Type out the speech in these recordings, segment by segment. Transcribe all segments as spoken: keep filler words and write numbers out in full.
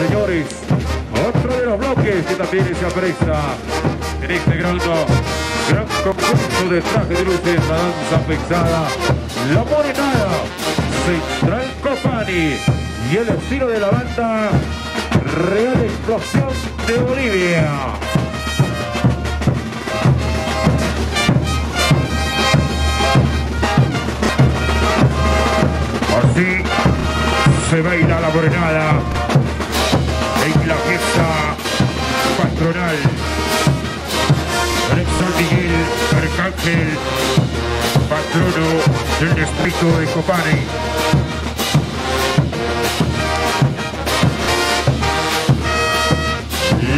y señores, otro de los bloques que también se apresta en este gran, gran concurso de traje de luces, la danza pesada, la Morenada, Central Copani y el estilo de la banda Real Explosión de Bolivia. Así se baila la Morenada en la fiesta patronal del San Miguel Arcángel, patrono del distrito de Copani.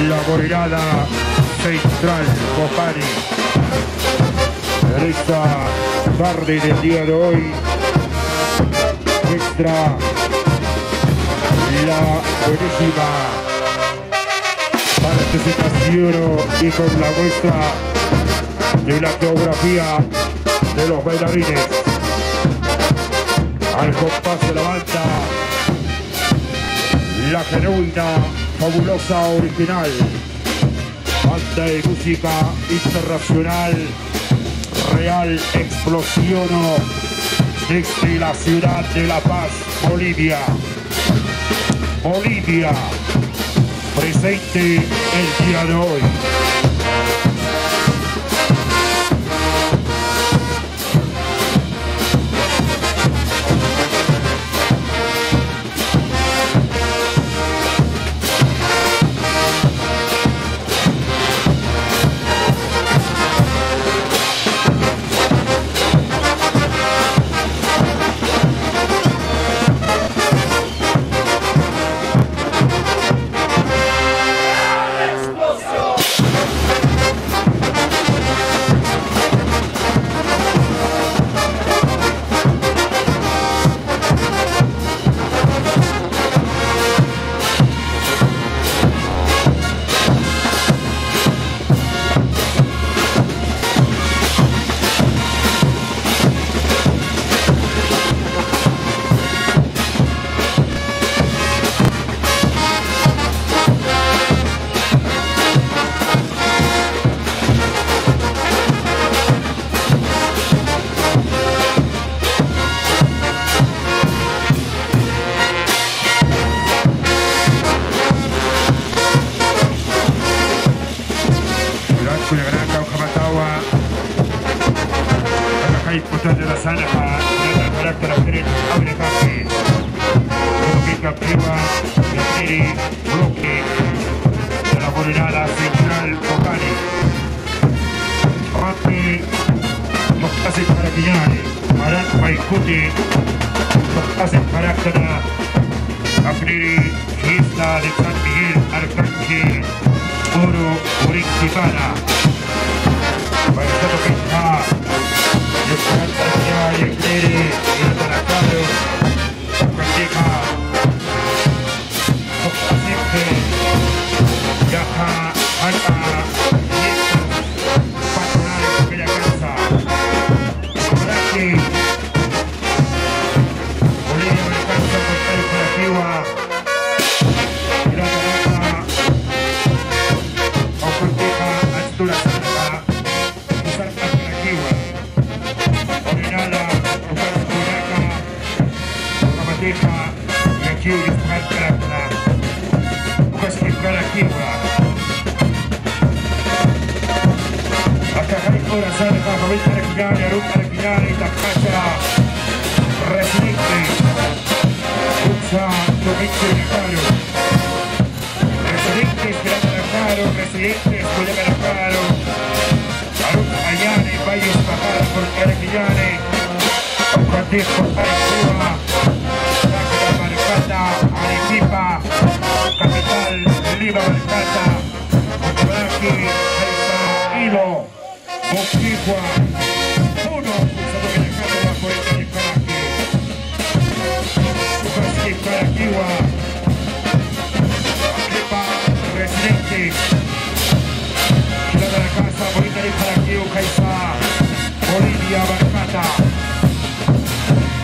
La Morenada Central Copani. En esta tarde del día de hoy muestra la buenísima participación y con la muestra de la coreografía de los bailarines al compás de la banda, la genuina, fabulosa, original banda de música internacional Real Explosión desde la ciudad de La Paz, Bolivia. Bolivia, presente el día de hoy.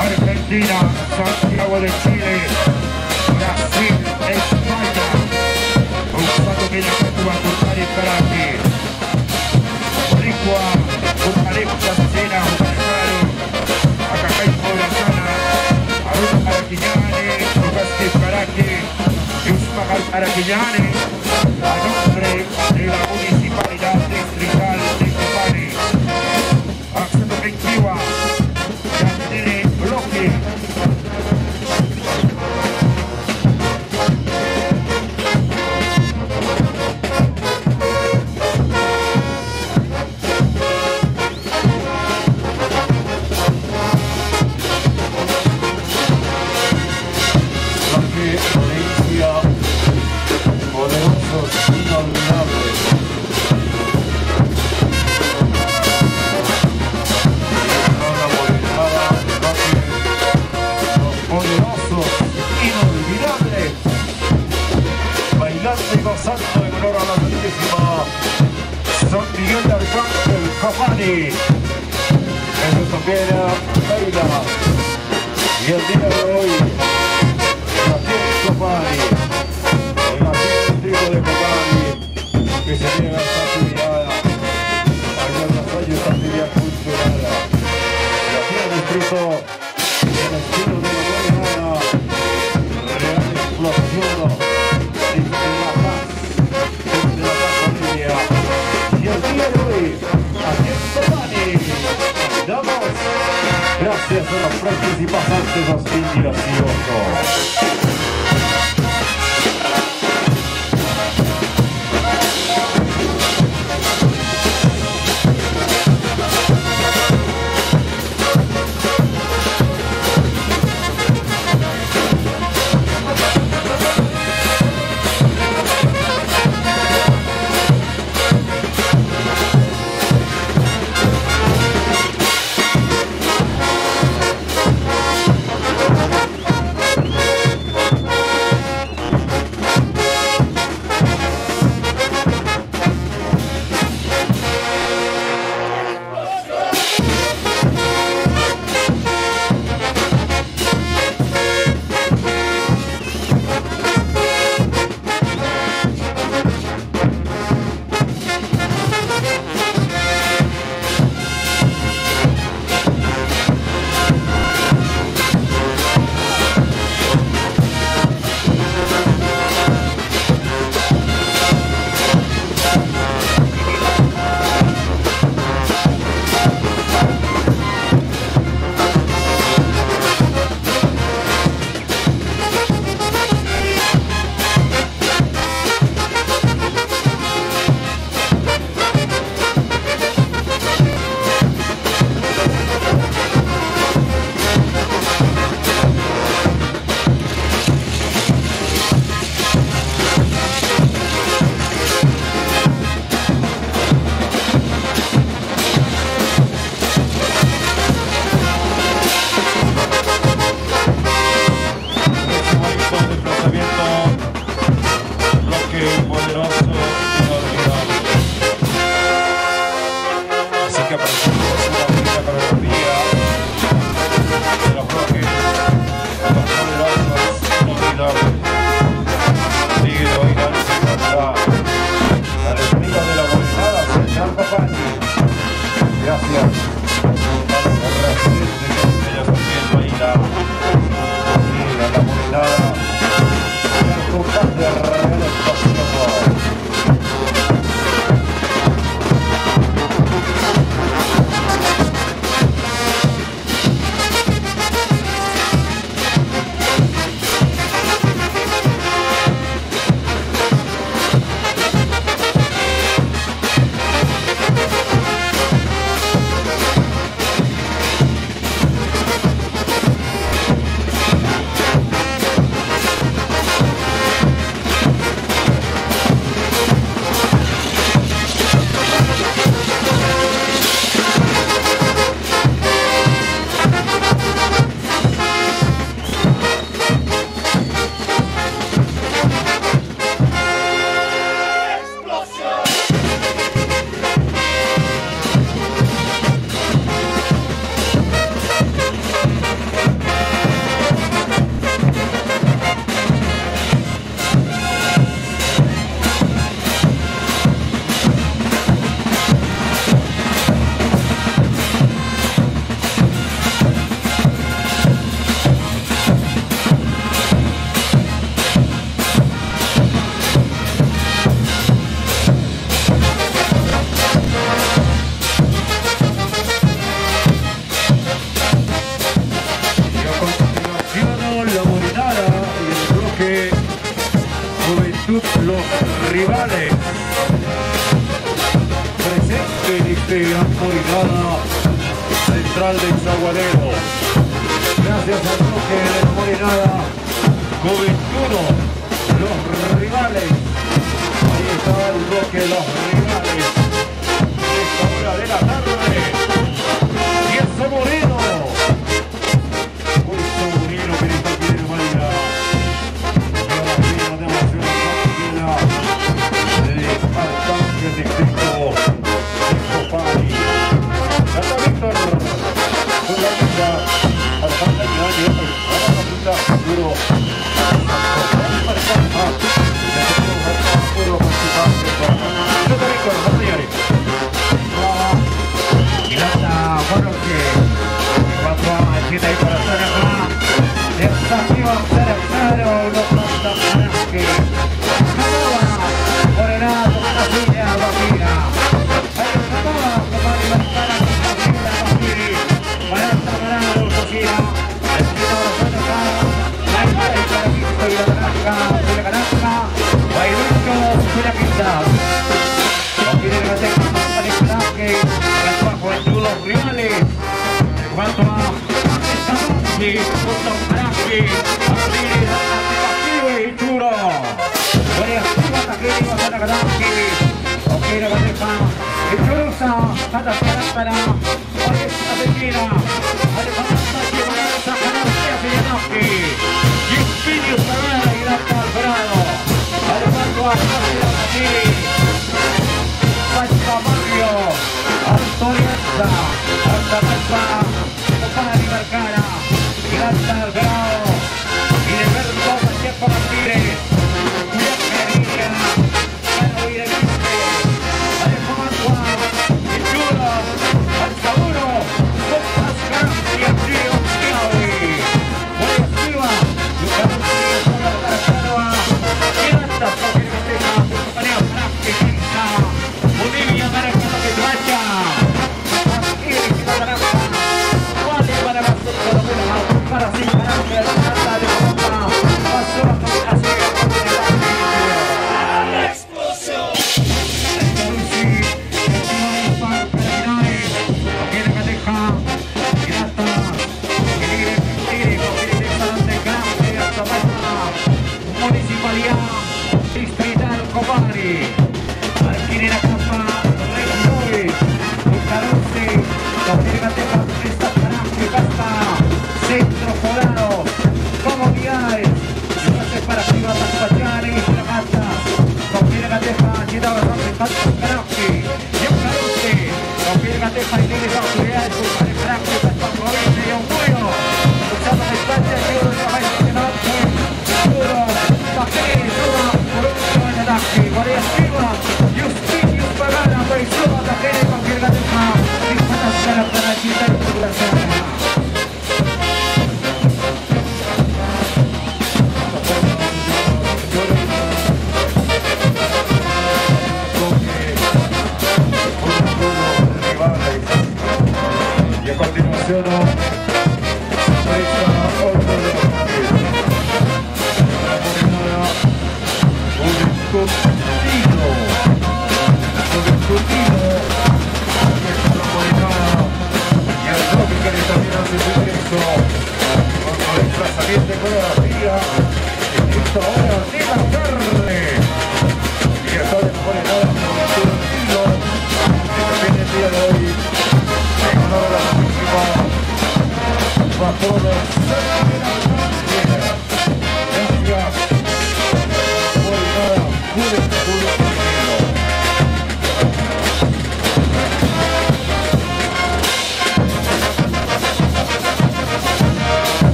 Argentina, Santiago de Chile, Brasil, España. artesanes a nombre de la Municipalidad Distrital de Copani. Acción efectiva, ya tiene bloque. Santo en honor a la Santísima San Miguel Arcángel, Copani. Eso también era Reina. Y el día de hoy, también Copani, el antiguo de Copani, que se niega santidad, allá en la calle santidad cultural. Y aquí en el distrito, en el estilo de la Morenada, Real Explosión. Gracias a los participantes dos mil dieciocho. los rivales. Presente en este gran Morenada central del Zagualero. Gracias a todos que en el Morenada Juventud, los rivales. Ahí está el bloque de los rivales. Esta hora de la tarde. Y ese Moreno.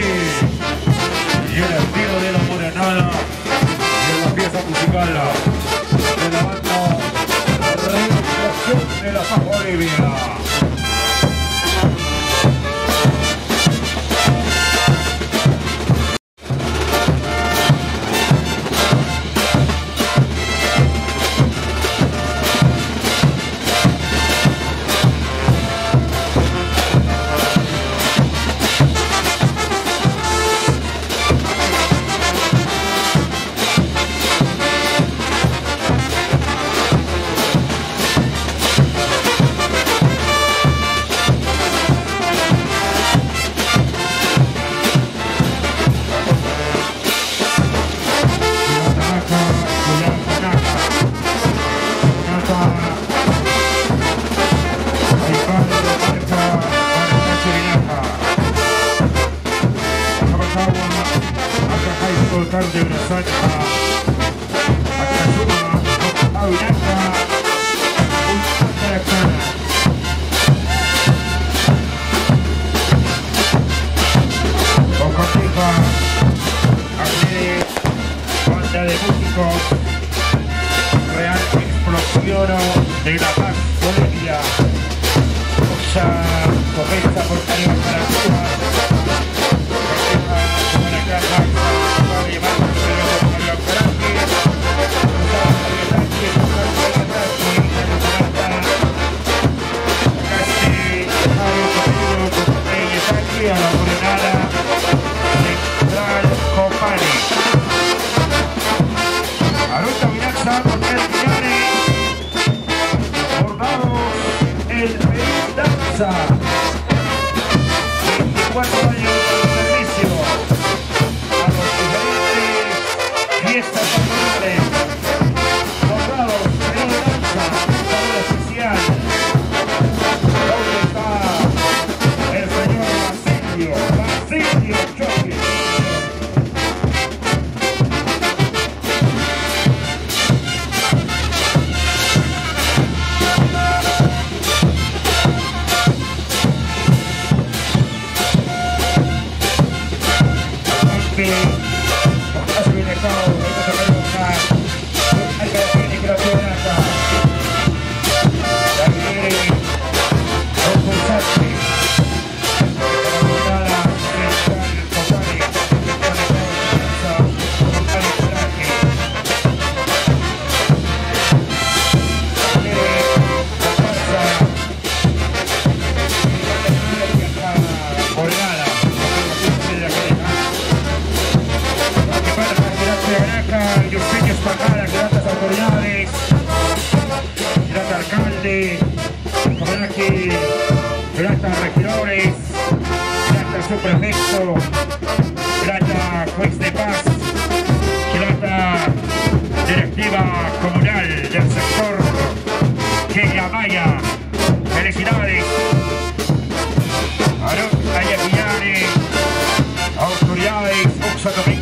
Copani y el estilo de la Morenada y en la pieza musical de la banda Real Explosión de la Bolivia. Real Explosión de La Paz, Bolivia. Cosa comienza por arriba para arriba. Para acá, para acá, para acá, para acá. veinticuatro años de servicio a los diferentes fiestas populares, bordados en una danza, sabor especial. ¿Dónde está el señor Basilio? Basilio Choque. Gracias a regidores, gracias a su prefecto, gracias a juez de paz, gracias a directiva comunal del sector Queya Maya. Felicidades a los autoridades, autoridades,